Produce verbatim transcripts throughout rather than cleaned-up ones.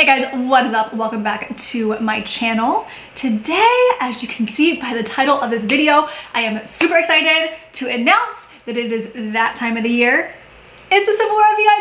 Hey guys, what is up? Welcome back to my channel. Today, as you can see by the title of this video, I am super excited to announce that it is that time of the year. It's a Sephora V I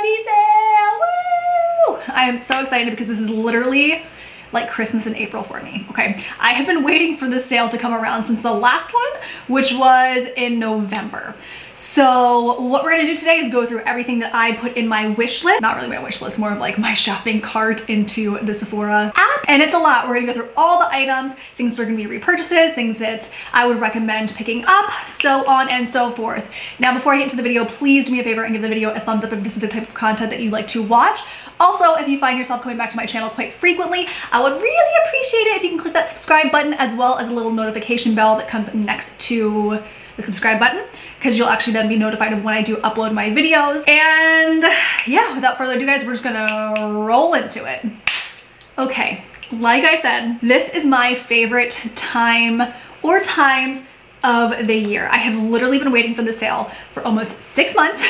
B sale! Woo! I am so excited because this is literally like Christmas in April for me, okay? I have been waiting for this sale to come around since the last one, which was in November. So what we're gonna do today is go through everything that I put in my wish list, not really my wish list, more of like my shopping cart into the Sephora app. And it's a lot. We're gonna go through all the items, things that are gonna be repurchases, things that I would recommend picking up, so on and so forth. Now, before I get into the video, please do me a favor and give the video a thumbs up if this is the type of content that you like to watch. Also, if you find yourself coming back to my channel quite frequently, I I would really appreciate it if you can click that subscribe button as well as a little notification bell that comes next to the subscribe button, because you'll actually then be notified of when I do upload my videos. And yeah, without further ado guys, we're just gonna roll into it. Okay, like I said, this is my favorite time or times of the year. I have literally been waiting for the sale for almost six months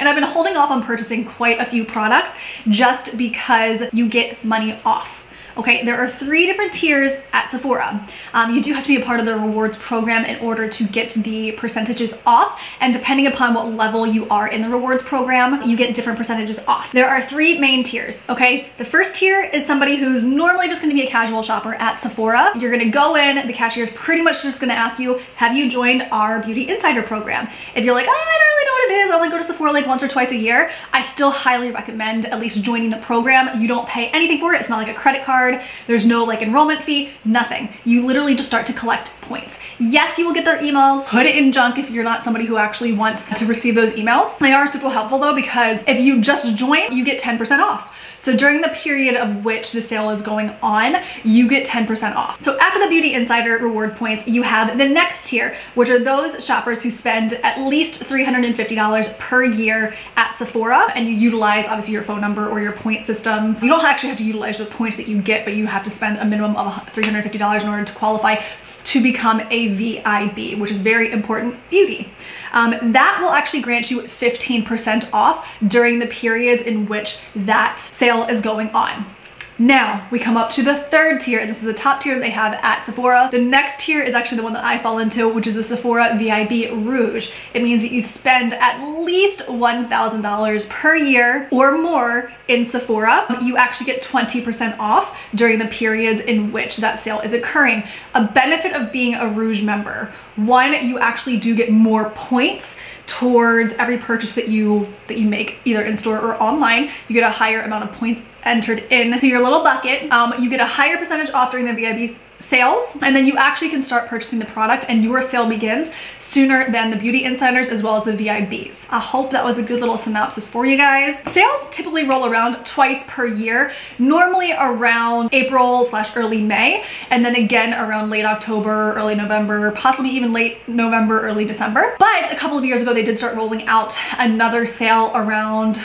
and I've been holding off on purchasing quite a few products just because you get money off. Okay, there are three different tiers at Sephora. Um, you do have to be a part of the rewards program in order to get the percentages off, and depending upon what level you are in the rewards program, you get different percentages off. There are three main tiers, okay? The first tier is somebody who's normally just gonna be a casual shopper at Sephora. You're gonna go in, the cashier's pretty much just gonna ask you, have you joined our Beauty Insider program? If you're like, oh, I don't really know what it is, I only go to Sephora like once or twice a year, I still highly recommend at least joining the program. You don't pay anything for it, it's not like a credit card. There's no like enrollment fee, nothing. You literally just start to collect points. Yes, you will get their emails. Put it in junk if you're not somebody who actually wants to receive those emails. They are super helpful though, because if you just join, you get ten percent off. So during the period of which the sale is going on, you get ten percent off. So after the Beauty Insider reward points, you have the next tier, which are those shoppers who spend at least three hundred fifty dollars per year at Sephora, and you utilize obviously your phone number or your point systems. You don't actually have to utilize the points that you get, but you have to spend a minimum of three hundred fifty dollars in order to qualify to become a V I B, which is very important beauty. Um, that will actually grant you fifteen percent off during the periods in which that sale is going on. Now we come up to the third tier, and this is the top tier they have at Sephora. The next tier is actually the one that I fall into, which is the Sephora V I B Rouge. It means that you spend at least one thousand dollars per year or more in Sephora. You actually get twenty percent off during the periods in which that sale is occurring. A benefit of being a Rouge member: one, you actually do get more points towards every purchase that you that you make, either in store or online. You get a higher amount of points entered into your little bucket. Um, you get a higher percentage off during the V I B sales, and then you actually can start purchasing the product, and your sale begins sooner than the Beauty Insiders as well as the V I Bs. I hope that was a good little synopsis for you guys. Sales typically roll around twice per year, normally around April slash early May, and then again around late October, early November, possibly even late November, early December. But a couple of years ago, they did start rolling out another sale around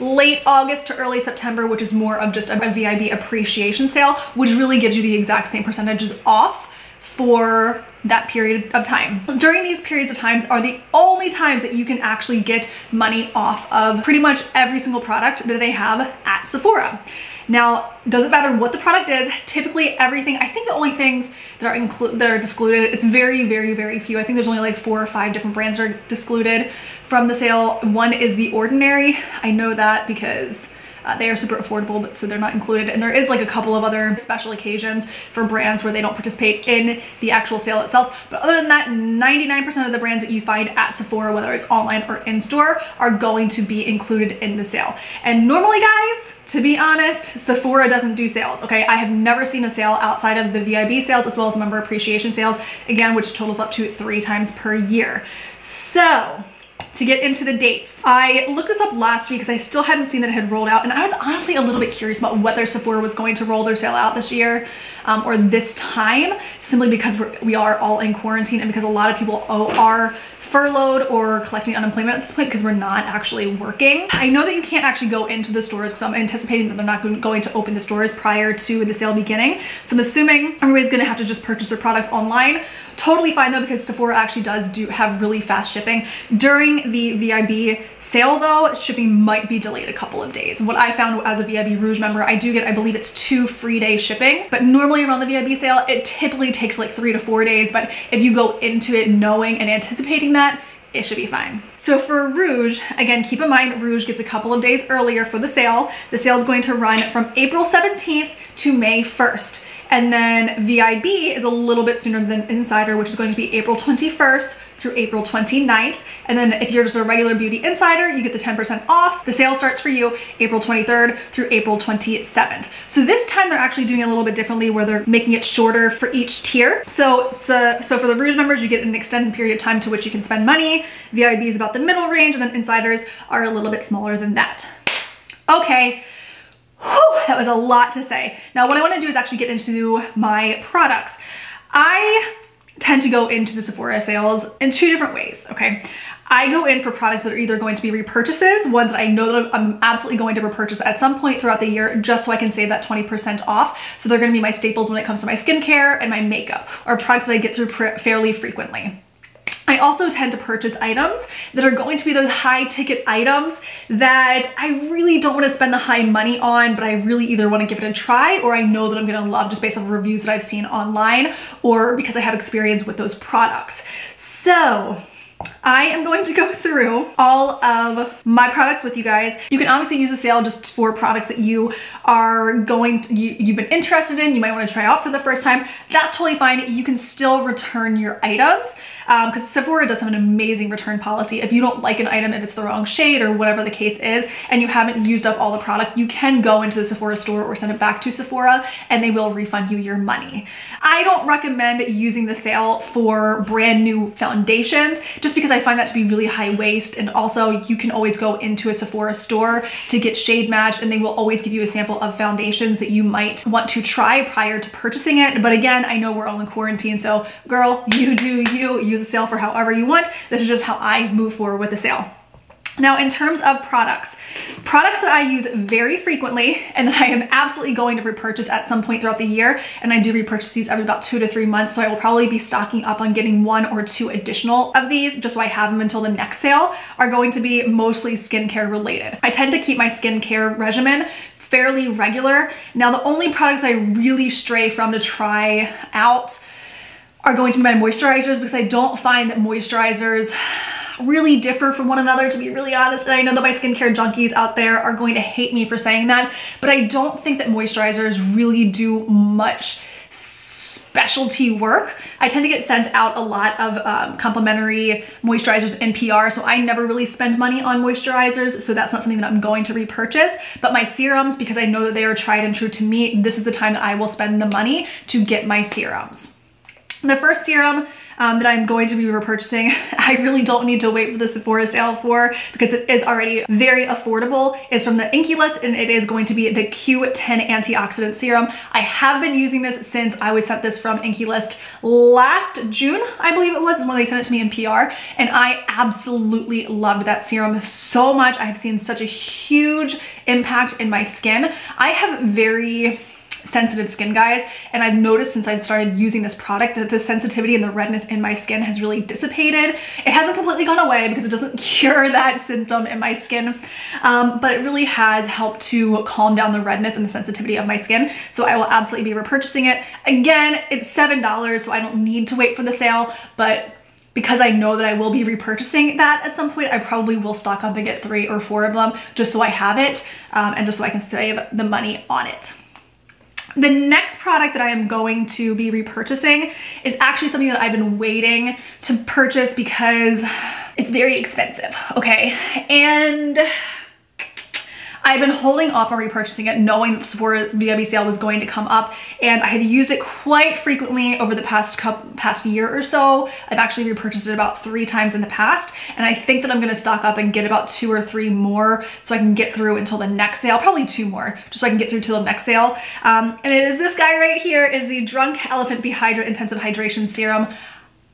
late August to early September, which is more of just a V I B appreciation sale, which really gives you the exact same percentages off for that period of time. During these periods of times are the only times that you can actually get money off of pretty much every single product that they have at Sephora. Now, doesn't matter what the product is, typically everything, I think the only things that are included, that are discluded, it's very, very, very few. I think there's only like four or five different brands that are discluded from the sale. One is The Ordinary. I know that because Uh, they are super affordable, but so they're not included. And there is like a couple of other special occasions for brands where they don't participate in the actual sale itself. But other than that, ninety-nine percent of the brands that you find at Sephora, whether it's online or in-store, are going to be included in the sale. And normally guys, to be honest, Sephora doesn't do sales, okay? I have never seen a sale outside of the V I B sales as well as member appreciation sales, again, which totals up to three times per year. So, to get into the dates, I looked this up last week because I still hadn't seen that it had rolled out, and I was honestly a little bit curious about whether Sephora was going to roll their sale out this year um, or this time, simply because we're, we are all in quarantine and because a lot of people are furloughed or collecting unemployment at this point because we're not actually working. I know that you can't actually go into the stores because I'm anticipating that they're not going to open the stores prior to the sale beginning. So I'm assuming everybody's gonna have to just purchase their products online. Totally fine though, because Sephora actually does do have really fast shipping during Unfortunately, the V I B sale though, shipping might be delayed a couple of days. What I found as a V I B Rouge member, I do get, I believe it's two free day shipping, but normally around the V I B sale, it typically takes like three to four days. But if you go into it knowing and anticipating that, it should be fine. So for Rouge, again, keep in mind Rouge gets a couple of days earlier for the sale. The sale is going to run from April seventeenth to May first. And then V I B is a little bit sooner than Insider, which is going to be April twenty-first through April twenty-ninth. And then if you're just a regular Beauty Insider, you get the ten percent off. The sale starts for you April twenty-third through April twenty-seventh. So this time they're actually doing it a little bit differently where they're making it shorter for each tier. So, so, so for the Rouge members, you get an extended period of time to which you can spend money. V I B is about the middle range, and then Insiders are a little bit smaller than that. Okay. Whew, that was a lot to say. Now what I want to do is actually get into my products. I tend to go into the Sephora sales in two different ways, okay? I go in for products that are either going to be repurchases, ones that I know that I'm absolutely going to repurchase at some point throughout the year just so I can save that twenty percent off. So they're going to be my staples when it comes to my skincare and my makeup, or products that I get through fairly frequently. I also tend to purchase items that are going to be those high ticket items that I really don't want to spend the high money on, but I really either want to give it a try or I know that I'm going to love just based on reviews that I've seen online or because I have experience with those products. So I am going to go through all of my products with you guys. You can obviously use the sale just for products that you are going to, you, you've been interested in, you might want to try out for the first time. That's totally fine. You can still return your items because um, Sephora does have an amazing return policy. If you don't like an item, if it's the wrong shade or whatever the case is, and you haven't used up all the product, you can go into the Sephora store or send it back to Sephora and they will refund you your money. I don't recommend using the sale for brand new foundations just because I find that to be really high waste, and also you can always go into a Sephora store to get shade matched and they will always give you a sample of foundations that you might want to try prior to purchasing it. But again, I know we're all in quarantine, so girl, you do you, use the sale for however you want. This is just how I move forward with the sale. Now in terms of products, products that I use very frequently and that I am absolutely going to repurchase at some point throughout the year, and I do repurchase these every about two to three months, so I will probably be stocking up on getting one or two additional of these just so I have them until the next sale, are going to be mostly skincare related. I tend to keep my skincare regimen fairly regular. Now the only products I really stray from to try out are going to be my moisturizers because I don't find that moisturizers really differ from one another, to be really honest. And I know that my skincare junkies out there are going to hate me for saying that, but I don't think that moisturizers really do much specialty work. I tend to get sent out a lot of um, complimentary moisturizers in P R, so I never really spend money on moisturizers, so that's not something that I'm going to repurchase. But my serums, because I know that they are tried and true to me, this is the time that I will spend the money to get my serums. The first serum Um, that I'm going to be repurchasing, I really don't need to wait for the Sephora sale for because it is already very affordable, is from the Inkey List, and it is going to be the Q ten Antioxidant Serum. I have been using this since I was sent this from Inkey List last June, I believe it was, is when they sent it to me in P R, and I absolutely loved that serum so much. I have seen such a huge impact in my skin. I have very sensitive skin, guys, and I've noticed since I've started using this product that the sensitivity and the redness in my skin has really dissipated. It hasn't completely gone away because it doesn't cure that symptom in my skin, um, but it really has helped to calm down the redness and the sensitivity of my skin, so I will absolutely be repurchasing it. Again, it's seven dollars, so I don't need to wait for the sale, but because I know that I will be repurchasing that at some point, I probably will stock up and get three or four of them just so I have it, um, and just so I can save the money on it. The next product that I am going to be repurchasing is actually something that I've been waiting to purchase because it's very expensive, okay? And I've been holding off on repurchasing it knowing that Sephora V I B sale was going to come up, and I have used it quite frequently over the past couple, past year or so. I've actually repurchased it about three times in the past, and I think that I'm gonna stock up and get about two or three more so I can get through until the next sale, probably two more, just so I can get through till the next sale. Um, and it is this guy right here. It is the Drunk Elephant B-Hydra Intensive Hydration Serum.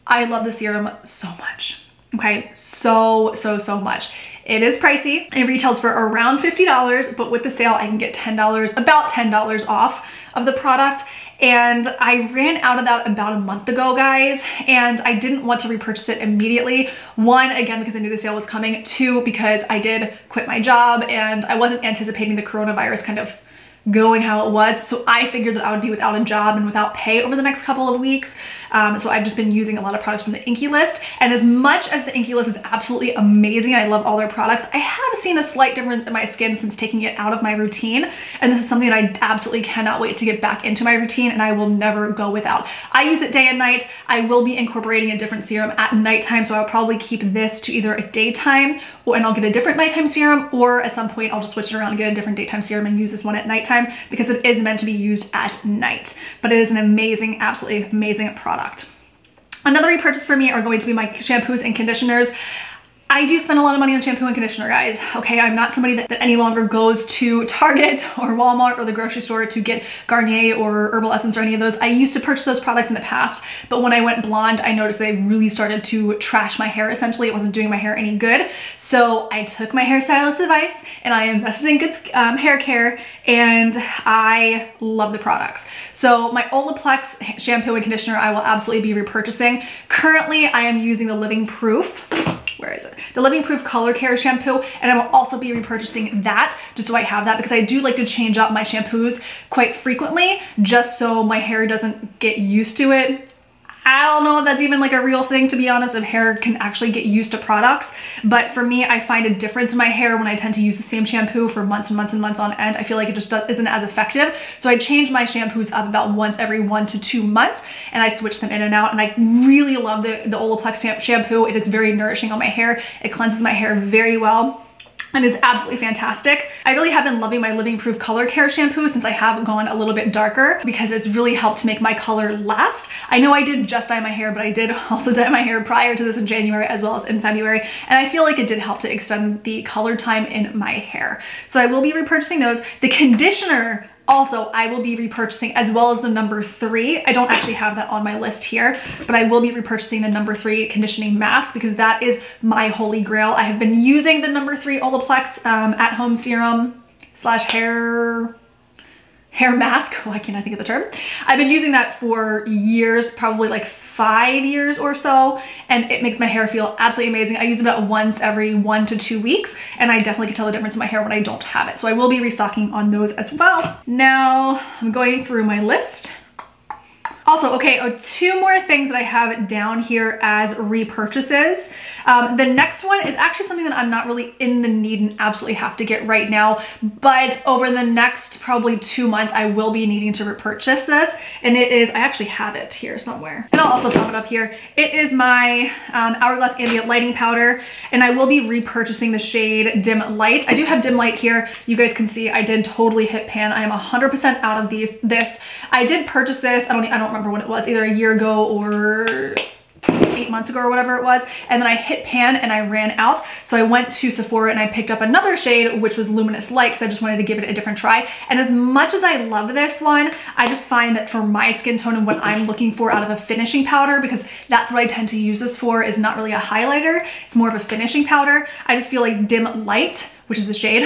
I love the serum so much, okay? So, so, so much. It is pricey. It retails for around fifty dollars, but with the sale, I can get ten dollars, about ten dollars off of the product. And I ran out of that about a month ago, guys, and I didn't want to repurchase it immediately. One, again, because I knew the sale was coming. Two, because I did quit my job and I wasn't anticipating the coronavirus kind of going how it was. So I figured that I would be without a job and without pay over the next couple of weeks. Um, so I've just been using a lot of products from the Inkey List. And as much as the Inkey List is absolutely amazing and I love all their products, I have seen a slight difference in my skin since taking it out of my routine. And this is something that I absolutely cannot wait to get back into my routine, and I will never go without. I use it day and night. I will be incorporating a different serum at nighttime, so I'll probably keep this to either a daytime or, and I'll get a different nighttime serum, or at some point I'll just switch it around and get a different daytime serum and use this one at nighttime, because it is meant to be used at night. But it is an amazing, absolutely amazing product. Another repurchase for me are going to be my shampoos and conditioners. I do spend a lot of money on shampoo and conditioner, guys, okay? I'm not somebody that, that any longer goes to Target or Walmart or the grocery store to get Garnier or Herbal Essence or any of those. I used to purchase those products in the past, but when I went blonde, I noticed they really started to trash my hair, essentially. It wasn't doing my hair any good. So I took my hairstylist's advice and I invested in good um, hair care, and I love the products. So my Olaplex shampoo and conditioner, I will absolutely be repurchasing. Currently, I am using the Living Proof. Where is it? The Living Proof Color Care Shampoo, and I will also be repurchasing that just so I have that, because I do like to change up my shampoos quite frequently just so my hair doesn't get used to it. I don't know if that's even like a real thing, to be honest, if hair can actually get used to products. But for me, I find a difference in my hair when I tend to use the same shampoo for months and months and months on end. I feel like it just isn't as effective. So I change my shampoos up about once every one to two months and I switch them in and out. And I really love the, the Olaplex shampoo. It is very nourishing on my hair. It cleanses my hair very well and is absolutely fantastic. I really have been loving my Living Proof Color Care Shampoo since I have gone a little bit darker, because it's really helped make my color last. I know I did just dye my hair, but I did also dye my hair prior to this in January as well as in February, and I feel like it did help to extend the color time in my hair. So I will be repurchasing those. The conditioner also I will be repurchasing, as well as the number three. I don't actually have that on my list here, but I will be repurchasing the number three conditioning mask, because that is my holy grail. I have been using the number three Olaplex um, at home serum slash hair hair mask. Why can't I think of the term? I've been using that for years, probably like five years or so, and it makes my hair feel absolutely amazing. I use it about once every one to two weeks, and I definitely can tell the difference in my hair when I don't have it. So I will be restocking on those as well. Now I'm going through my list. Also, okay, oh, two more things that I have down here as repurchases. Um, the next one is actually something that I'm not really in the need and absolutely have to get right now, but over the next probably two months, I will be needing to repurchase this. And it is, I actually have it here somewhere, and I'll also pop it up here. It is my um, Hourglass Ambient Lighting Powder, and I will be repurchasing the shade Dim Light. I do have Dim Light here. You guys can see I did totally hit pan. I am one hundred percent out of these. This, I did purchase this. I don't, I don't remember when it was, either a year ago or eight months ago or whatever it was, and then I hit pan and I ran out. So I went to Sephora and I picked up another shade, which was Luminous Light, because I just wanted to give it a different try. And as much as I love this one, I just find that for my skin tone and what I'm looking for out of a finishing powder, because that's what I tend to use this for, is not really a highlighter, it's more of a finishing powder. I just feel like Dim Light, which is the shade,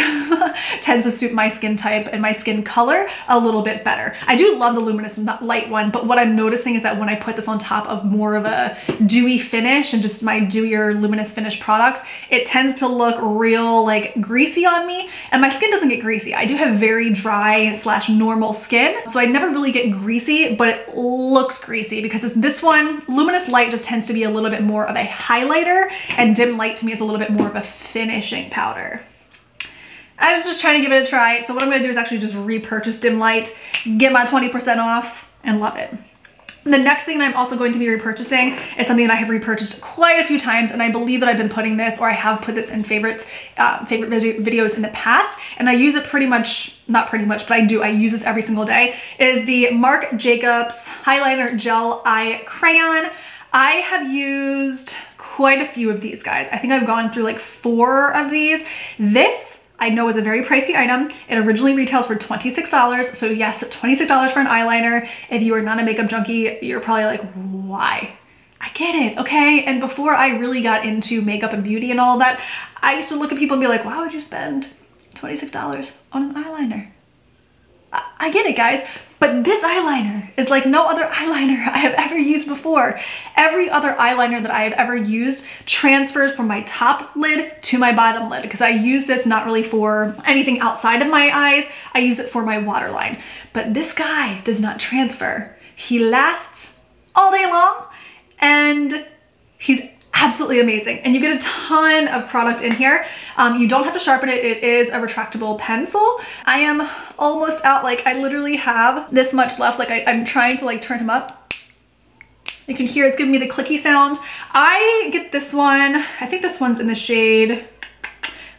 tends to suit my skin type and my skin color a little bit better. I do love the Luminous Light one, but what I'm noticing is that when I put this on top of more of a dewy finish and just my dewier luminous finish products, it tends to look real like greasy on me, and my skin doesn't get greasy. I do have very dry slash normal skin, so I never really get greasy, but it looks greasy because this one, Luminous Light, just tends to be a little bit more of a highlighter, and Dim Light to me is a little bit more of a finishing powder. I was just trying to give it a try. So what I'm going to do is actually just repurchase Dim Light, get my twenty percent off, and love it. The next thing that I'm also going to be repurchasing is something that I have repurchased quite a few times, and I believe that I've been putting this, or I have put this in favorites, uh, favorite video videos in the past, and I use it pretty much, not pretty much, but I do, I use this every single day. It is the Marc Jacobs Highliner Gel Eye Crayon. I have used quite a few of these, guys. I think I've gone through like four of these. This, I know, is a very pricey item. It originally retails for twenty-six dollars. So yes, twenty-six dollars for an eyeliner. If you are not a makeup junkie, you're probably like, why? I get it, okay? And before I really got into makeup and beauty and all that, I used to look at people and be like, why would you spend twenty-six dollars on an eyeliner? I, I get it, guys. But this eyeliner is like no other eyeliner I have ever used before. Every other eyeliner that I have ever used transfers from my top lid to my bottom lid because I use this not really for anything outside of my eyes. I use it for my waterline. But this guy does not transfer. He lasts all day long and he's absolutely amazing. And you get a ton of product in here. Um, you don't have to sharpen it. It is a retractable pencil. I am almost out. Like, I literally have this much left. Like, I, I'm trying to like turn him up. You can hear it's giving me the clicky sound. I get this one. I think this one's in the shade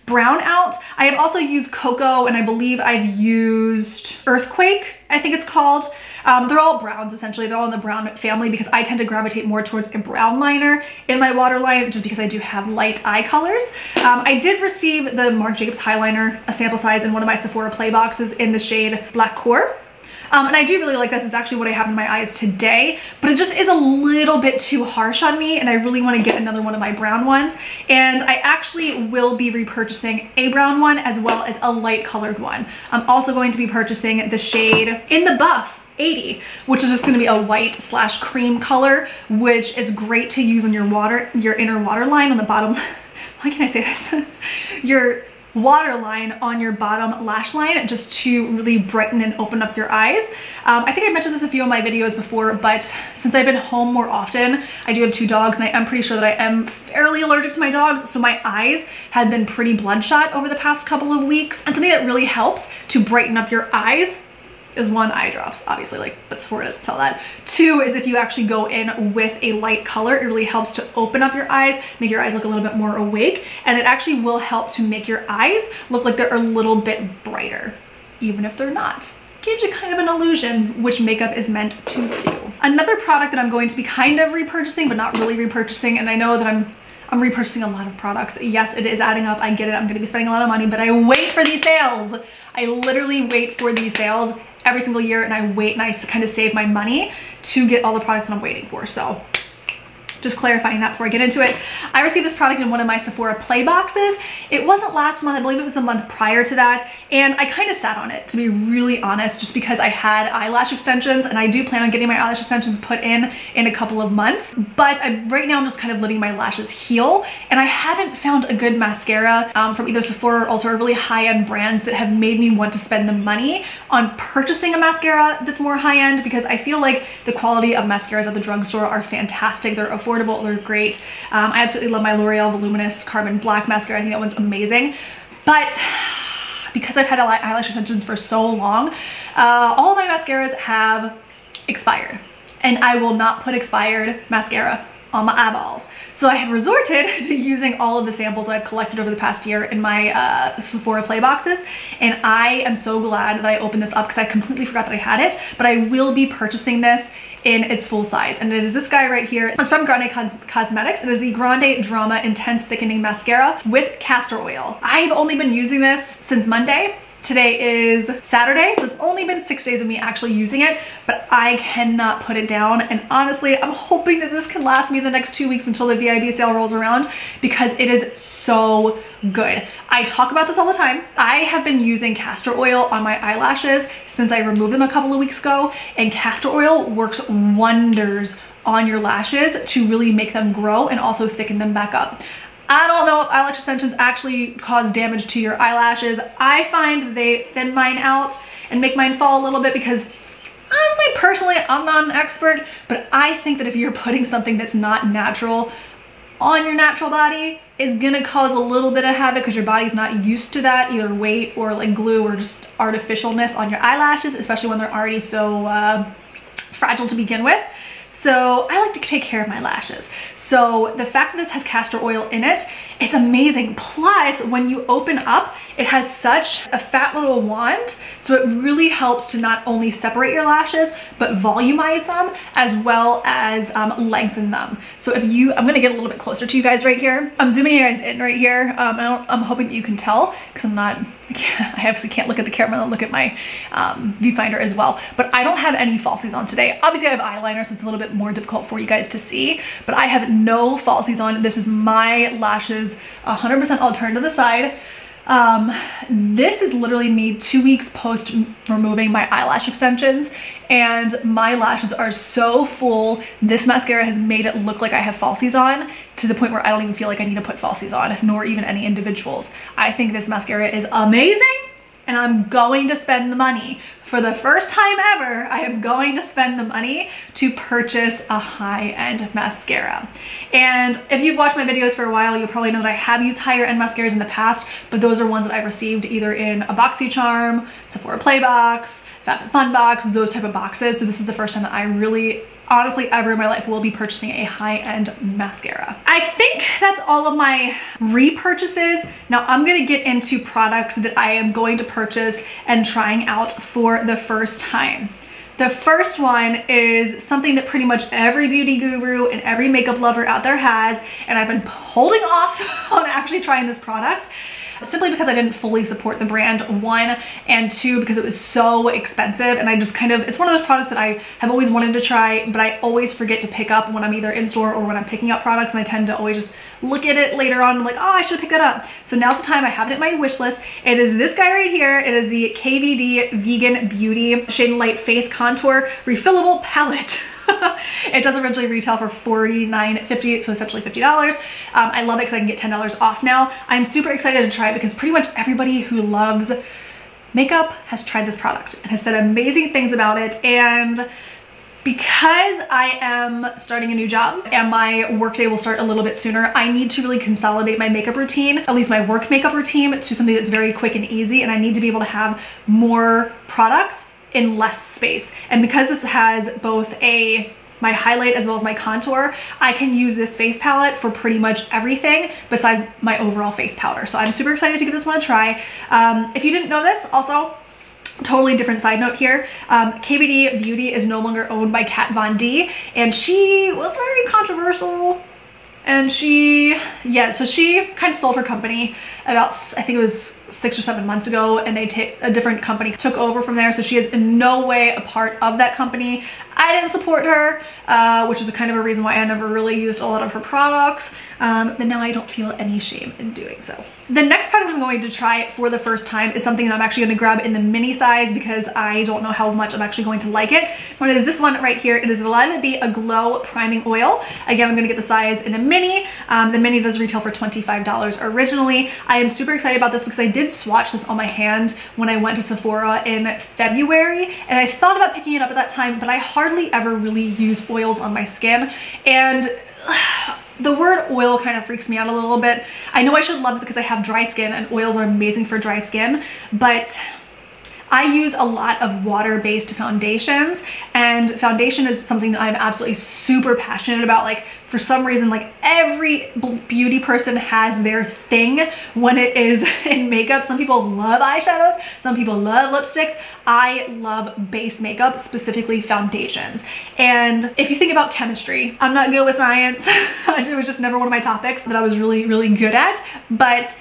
Brown Out. I have also used Cocoa, and I believe I've used Earthquake, I think it's called. Um, they're all browns, essentially. They're all in the brown family because I tend to gravitate more towards a brown liner in my waterline just because I do have light eye colors. Um, I did receive the Marc Jacobs Highliner, a sample size, in one of my Sephora Play boxes in the shade Black Core. Um, and I do really like this. It's actually what I have in my eyes today, but it just is a little bit too harsh on me, and I really want to get another one of my brown ones. And I actually will be repurchasing a brown one as well as a light colored one. I'm also going to be purchasing the shade In the Buff eighty, which is just going to be a white slash cream color, which is great to use on your water, your inner waterline on the bottom. Why can't I say this? Your waterline on your bottom lash line, just to really brighten and open up your eyes. Um, I think I mentioned this in a few of my videos before, but since I've been home more often, I do have two dogs, and I am pretty sure that I am fairly allergic to my dogs. So my eyes have been pretty bloodshot over the past couple of weeks. And something that really helps to brighten up your eyes is one, eye drops, obviously, like, but Sephora doesn't sell that. Two is if you actually go in with a light color, it really helps to open up your eyes, make your eyes look a little bit more awake, and it actually will help to make your eyes look like they're a little bit brighter, even if they're not. Gives you kind of an illusion, which makeup is meant to do. Another product that I'm going to be kind of repurchasing, but not really repurchasing, and I know that I'm I'm repurchasing a lot of products. Yes, it is adding up. I get it. I'm going to be spending a lot of money, but I wait for these sales. I literally wait for these sales every single year, and I wait and I kind of save my money to get all the products that I'm waiting for. So just clarifying that before I get into it. I received this product in one of my Sephora Play boxes. It wasn't last month. I believe it was the month prior to that. And I kind of sat on it, to be really honest, just because I had eyelash extensions, and I do plan on getting my eyelash extensions put in in a couple of months. But I, right now I'm just kind of letting my lashes heal. And I haven't found a good mascara um, from either Sephora or also really high-end brands that have made me want to spend the money on purchasing a mascara that's more high-end, because I feel like the quality of mascaras at the drugstore are fantastic. They're affordable. They're great. Um, I absolutely love my L'Oreal Voluminous Carbon Black Mascara. I think that one's amazing. But because I've had eyelash extensions for so long, uh, all of my mascaras have expired. And I will not put expired mascara on my eyeballs. So I have resorted to using all of the samples that I've collected over the past year in my uh, Sephora Play boxes. And I am so glad that I opened this up because I completely forgot that I had it, but I will be purchasing this in its full size. And it is this guy right here. It's from Grande Cos Cosmetics. It is the Grande Drama Intense Thickening Mascara with Castor Oil. I've only been using this since Monday. Today is Saturday, so it's only been six days of me actually using it, but I cannot put it down. And honestly, I'm hoping that this can last me the next two weeks until the V I B sale rolls around, because it is so good. I talk about this all the time. I have been using castor oil on my eyelashes since I removed them a couple of weeks ago, and castor oil works wonders on your lashes to really make them grow and also thicken them back up. I don't know if eyelash extensions actually cause damage to your eyelashes. I find they thin mine out and make mine fall a little bit because, honestly, personally, I'm not an expert, but I think that if you're putting something that's not natural on your natural body, it's gonna cause a little bit of havoc because your body's not used to that, either weight or like glue or just artificialness on your eyelashes, especially when they're already so uh, fragile to begin with. So I like to take care of my lashes. So the fact that this has castor oil in it, it's amazing. Plus, when you open up, it has such a fat little wand. So it really helps to not only separate your lashes, but volumize them as well as um, lengthen them. So if you, I'm gonna get a little bit closer to you guys right here. I'm zooming you guys in right here. Um, I don't, I'm hoping that you can tell because I'm not, I, can't, I obviously can't look at the camera and look at my um, viewfinder as well. But I don't have any falsies on today. say. Obviously I have eyeliner, so it's a little bit more difficult for you guys to see, but I have no falsies on. This is my lashes one hundred percent. I'll turn to the side. Um, this is literally me two weeks post removing my eyelash extensions, and my lashes are so full. This mascara has made it look like I have falsies on to the point where I don't even feel like I need to put falsies on, nor even any individuals. I think this mascara is amazing, and I'm going to spend the money. For the first time ever, I am going to spend the money to purchase a high-end mascara. And if you've watched my videos for a while, you'll probably know that I have used higher-end mascaras in the past, but those are ones that I've received either in a BoxyCharm, Sephora Playbox, FabFitFunBox, those type of boxes. So this is the first time that I really, honestly, ever in my life will be purchasing a high-end mascara. I think that's all of my repurchases. Now I'm gonna get into products that I am going to purchase and trying out for the first time. The first one is something that pretty much every beauty guru and every makeup lover out there has, and I've been holding off on actually trying this product simply because I didn't fully support the brand, one, and two, because it was so expensive, and I just kind of, it's one of those products that I have always wanted to try, but I always forget to pick up when I'm either in store or when I'm picking up products, and I tend to always just look at it later on, I'm like, oh, I should pick that up. So now's the time. I have it at my wish list. It is this guy right here. It is the K V D Vegan Beauty Shade and Light Face Contour Refillable Palette. It does originally retail for forty-nine fifty, so essentially fifty dollars. Um, I love it because I can get ten dollars off now. I'm super excited to try it because pretty much everybody who loves makeup has tried this product and has said amazing things about it. And because I am starting a new job and my workday will start a little bit sooner, I need to really consolidate my makeup routine, at least my work makeup routine, to something that's very quick and easy. And I need to be able to have more products in less space. And because this has both a my highlight as well as my contour, I can use this face palette for pretty much everything besides my overall face powder. So I'm super excited to give this one a try. Um, if you didn't know this, also, totally different side note here, um, K V D Beauty is no longer owned by Kat Von D, and she was very controversial. And she, yeah, so she kind of sold her company about, I think it was six or seven months ago, and they take a different company took over from there. So she is in no way a part of that company. I didn't support her, uh, which is a kind of a reason why I never really used a lot of her products. Um, but now I don't feel any shame in doing so. The next product I'm going to try for the first time is something that I'm actually going to grab in the mini size because I don't know how much I'm actually going to like it. But it is this one right here. It is the Lilah B a Glow Priming Oil. Again, I'm going to get the size in a mini. Um, the mini does retail for twenty-five dollars originally. I am super excited about this because I did swatch this on my hand when I went to Sephora in February, and I thought about picking it up at that time, but I hardly ever really use oils on my skin, and uh, the word oil kind of freaks me out a little bit. I know I should love it because I have dry skin and oils are amazing for dry skin, but I use a lot of water-based foundations, and foundation is something that I'm absolutely super passionate about. Like, for some reason, like every beauty person has their thing when it is in makeup. Some people love eyeshadows, some people love lipsticks. I love base makeup, specifically foundations. And if you think about chemistry, I'm not good with science. It was just never one of my topics that I was really, really good at, but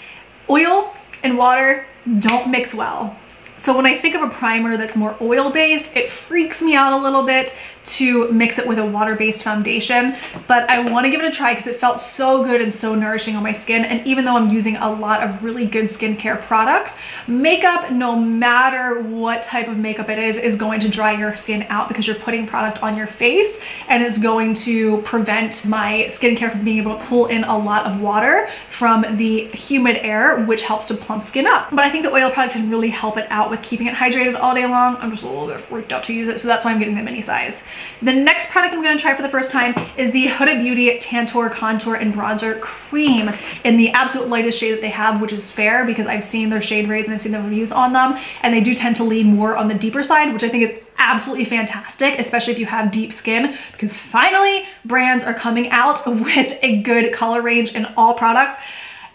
oil and water don't mix well. So when I think of a primer that's more oil-based, it freaks me out a little bit to mix it with a water-based foundation, but I want to give it a try because it felt so good and so nourishing on my skin. And even though I'm using a lot of really good skincare products, makeup, no matter what type of makeup it is, is going to dry your skin out because you're putting product on your face, and it's going to prevent my skincare from being able to pull in a lot of water from the humid air, which helps to plump skin up. But I think the oil product can really help it out with keeping it hydrated all day long. I'm just a little bit freaked out to use it, so that's why I'm getting the mini size. The next product I'm going to try for the first time is the Huda Beauty Tantor Contour and Bronzer Cream in the absolute lightest shade that they have, which is fair because I've seen their shade rates and I've seen the reviews on them, and they do tend to lean more on the deeper side, which I think is absolutely fantastic, especially if you have deep skin, because finally brands are coming out with a good color range in all products.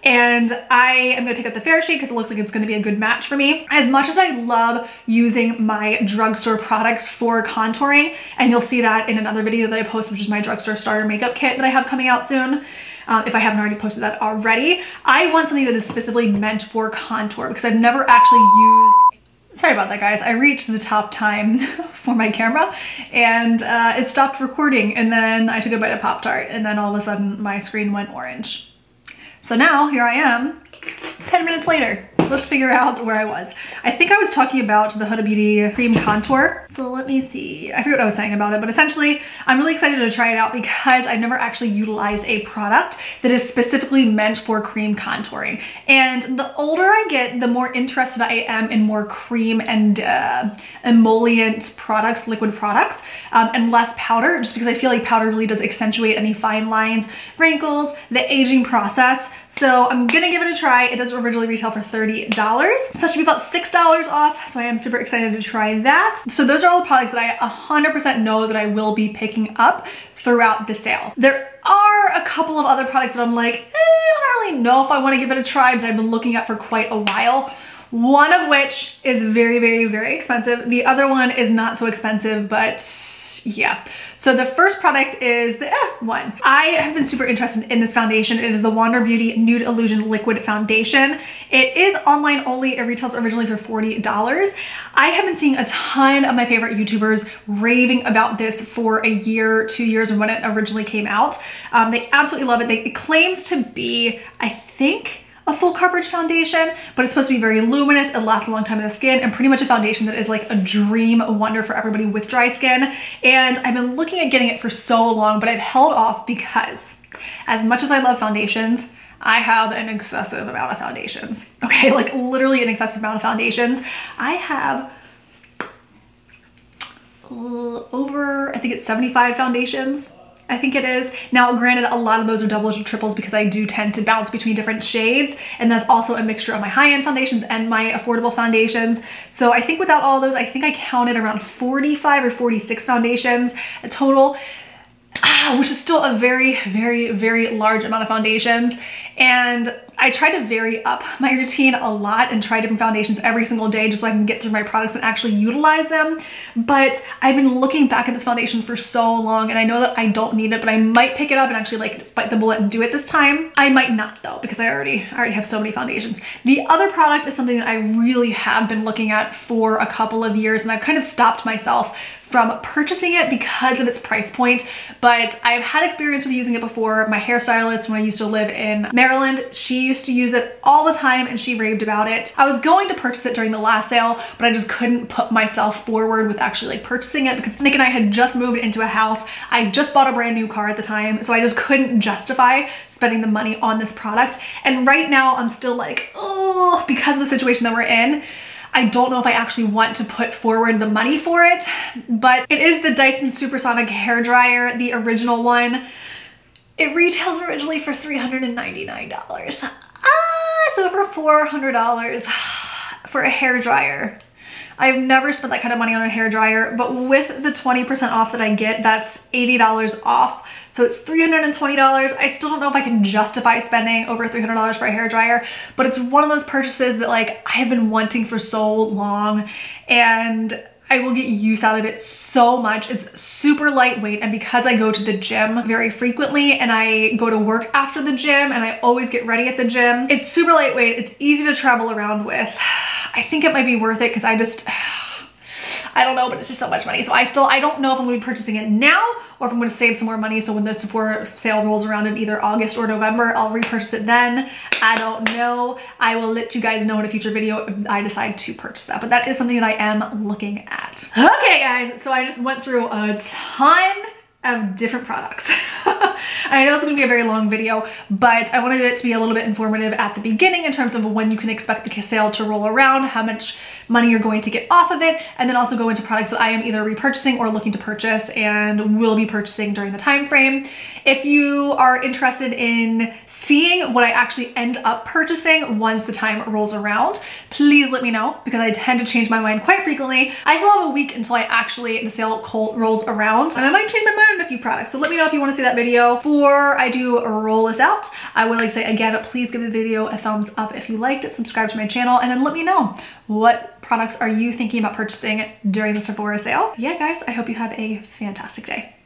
And I am going to pick up the fair shade because it looks like it's going to be a good match for me. As much as I love using my drugstore products for contouring, and you'll see that in another video that I post, which is my drugstore starter makeup kit that I have coming out soon, um, if I haven't already posted that already, I want something that is specifically meant for contour because I've never actually used... Sorry about that, guys. I reached the top time for my camera and uh, it stopped recording, and then I took a bite of Pop-Tart, and then all of a sudden my screen went orange. So now here I am ten minutes later. Let's figure out where I was. I think I was talking about the Huda Beauty cream contour. So let me see. I forget what I was saying about it, but essentially I'm really excited to try it out because I've never actually utilized a product that is specifically meant for cream contouring. And the older I get, the more interested I am in more cream and uh, emollient products, liquid products, um, and less powder, just because I feel like powder really does accentuate any fine lines, wrinkles, the aging process. So I'm gonna give it a try. It does originally retail for thirty dollars, so it should be about six dollars off, so I am super excited to try that. So those are all the products that I one hundred percent know that I will be picking up throughout the sale. There are a couple of other products that I'm like, eh, I don't really know if I want to give it a try, but I've been looking at for quite a while. One of which is very, very, very expensive. The other one is not so expensive, but yeah. So the first product is the eh, one. I have been super interested in this foundation. It is the Wander Beauty Nude Illusion Liquid Foundation. It is online only. It retails originally for forty dollars. I have been seeing a ton of my favorite YouTubers raving about this for a year, two years, and when it originally came out. Um, they absolutely love it. They, it claims to be, I think, a full coverage foundation, but it's supposed to be very luminous. It lasts a long time in the skin, and pretty much a foundation that is like a dream wonder for everybody with dry skin. And I've been looking at getting it for so long, but I've held off because as much as I love foundations, I have an excessive amount of foundations. Okay, like literally an excessive amount of foundations. I have over, I think it's seventy-five foundations. I think it is. Now, granted, a lot of those are doubles or triples because I do tend to bounce between different shades, and that's also a mixture of my high-end foundations and my affordable foundations. So I think without all those, I think I counted around forty-five or forty-six foundations total, which is still a very, very, very large amount of foundations. And I try to vary up my routine a lot and try different foundations every single day just so I can get through my products and actually utilize them. But I've been looking back at this foundation for so long, and I know that I don't need it, but I might pick it up and actually like bite the bullet and do it this time. I might not though, because I already, I already have so many foundations. The other product is something that I really have been looking at for a couple of years, and I've kind of stopped myself from purchasing it because of its price point, but I've had experience with using it before. My hairstylist, when I used to live in Maryland, she used to use it all the time and she raved about it. I was going to purchase it during the last sale, but I just couldn't put myself forward with actually like purchasing it because Nick and I had just moved into a house. I just bought a brand new car at the time, so I just couldn't justify spending the money on this product. And right now I'm still like, oh, because of the situation that we're in, I don't know if I actually want to put forward the money for it, but it is the Dyson Supersonic hairdryer, the original one. It retails originally for three hundred ninety-nine dollars. Ah, so for four hundred dollars for a hairdryer. I've never spent that kind of money on a hairdryer, but with the twenty percent off that I get, that's eighty dollars off. So it's three hundred twenty dollars. I still don't know if I can justify spending over three hundred dollars for a hairdryer, but it's one of those purchases that like I have been wanting for so long, and I will get use out of it so much. It's super lightweight, and because I go to the gym very frequently and I go to work after the gym and I always get ready at the gym, it's super lightweight, it's easy to travel around with. I think it might be worth it because I just, I don't know, but it's just so much money. So I still, I don't know if I'm gonna be purchasing it now or if I'm gonna save some more money so when the Sephora sale rolls around in either August or November, I'll repurchase it then. I don't know. I will let you guys know in a future video if I decide to purchase that, but that is something that I am looking at. Okay guys, so I just went through a ton of different products. I know it's gonna be a very long video, but I wanted it to be a little bit informative at the beginning in terms of when you can expect the sale to roll around, how much money you're going to get off of it, and then also go into products that I am either repurchasing or looking to purchase and will be purchasing during the time frame. If you are interested in seeing what I actually end up purchasing once the time rolls around, please let me know because I tend to change my mind quite frequently. I still have a week until I actually, the sale rolls around, and I might change my mind on a few products. So let me know if you want to see that video. Before I do roll this out, I would like to say again, please give the video a thumbs up if you liked it, subscribe to my channel, and then let me know what products are you thinking about purchasing during the Sephora sale. Yeah guys, I hope you have a fantastic day.